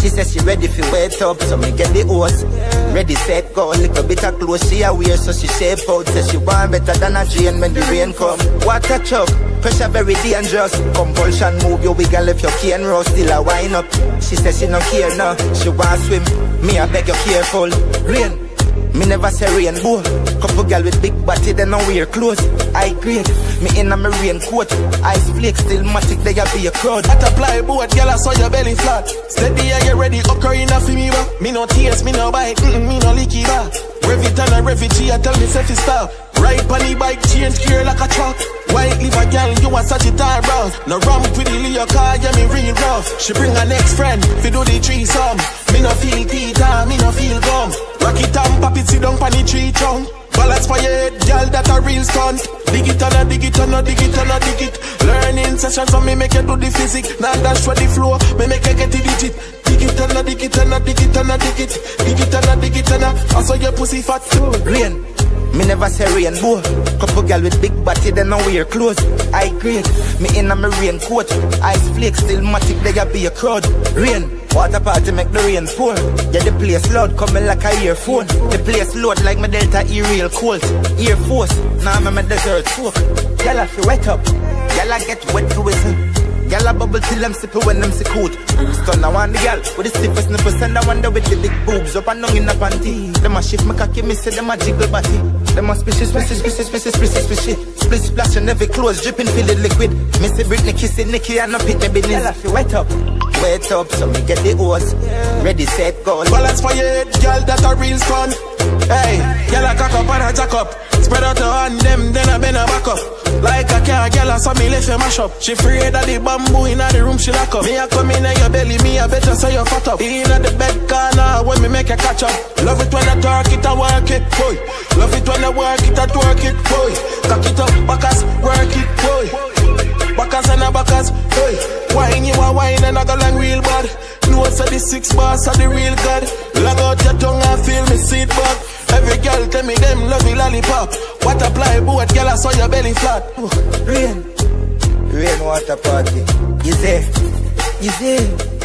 She says she ready for wet up, so me get the horse. Ready, set, go, little bit of clothes she a wear, so she shape out. Says she want better than a drain when the rain come. Water chug, pressure very dangerous. Compulsion move your wiggle if your cane rust. Still a wind up. She says she no care now, she want swim. Me I beg you careful, rain. Me never say rainbow. Couple girl with big body, they no wear clothes. I grade, me in a me raincoat. Ice flakes, still matic, they a be a crowd. At a plywood, girl, I saw your belly flat. Steady, I get ready, occurring a me ba. Me no tears, me no bite, me no leaky ba. Revy turn a revy, she a tell me selfie style. Ride pony bike, change gear like a truck. White liver girl, you a Sagittarius. No rum with the Leo car, yeah, me real rough. She bring her next friend, fi do the threesome. Me no feel teeter, me no feel gum. Rock it and pop it, sit down pan the tree trunk. Balance for your head, girl, that a real stunt. Dig it and a dig it and a dig it and a dig it. Learning sessions so me make you do the physics. Now dash for the flow, me make you get the digit. Dig it and a dig it and a dig it and a dig it. Dig it and a dig it and a. I saw your pussy fat too. Rain, me never say rainbow. Couple girl with big body, they no wear clothes. I grade, me in a me raincoat. Ice flakes, still matic, they a be a crowd. Rain. Water party make the rain pour. Yeah, the place loud coming like a earphone. The place loud like my Delta E real cold. Air Force, now I'm in my desert soak. Y'all have to wet up. Y'all have to get wet to whistle. Y'all have bubble till I'm sipping when I'm sick out. Stun I want the girl with the stiffest nipples and I wonder with the big boobs up and down in a panty. Them a shift my cocky, me say them a jiggle body. Them a splish, split splash and every clothes dripping filled liquid. Missy Britney kissing Nikki and no pick me business. Y'all have to wet up. Wet up, so me get the horse. Ready, set, go. Balance for your head, girl, that a real stunt. Hey, girl, I cock up and I jack up. Spread out her hand, them, then I bend her back up. Like a car, girl, I saw me left her mash up. She free head of the bamboo, in the room she lock up. Me a come in your belly, me a better so you fat up. In the bed corner, when me make a catch up. Love it when I talk it, I work it, boy. Love it when I work it, I twerk it, boy. Cock it up, backers, work it, boy. Backers and a backers, hey. Wine you a wine and I go long real bad. No so the six bars are the real god. Long out your tongue and feel me seat back. Every girl tell me them love me lollipop. Water plywood, girl I saw your belly flat. Rain, rain water party. Easy, easy.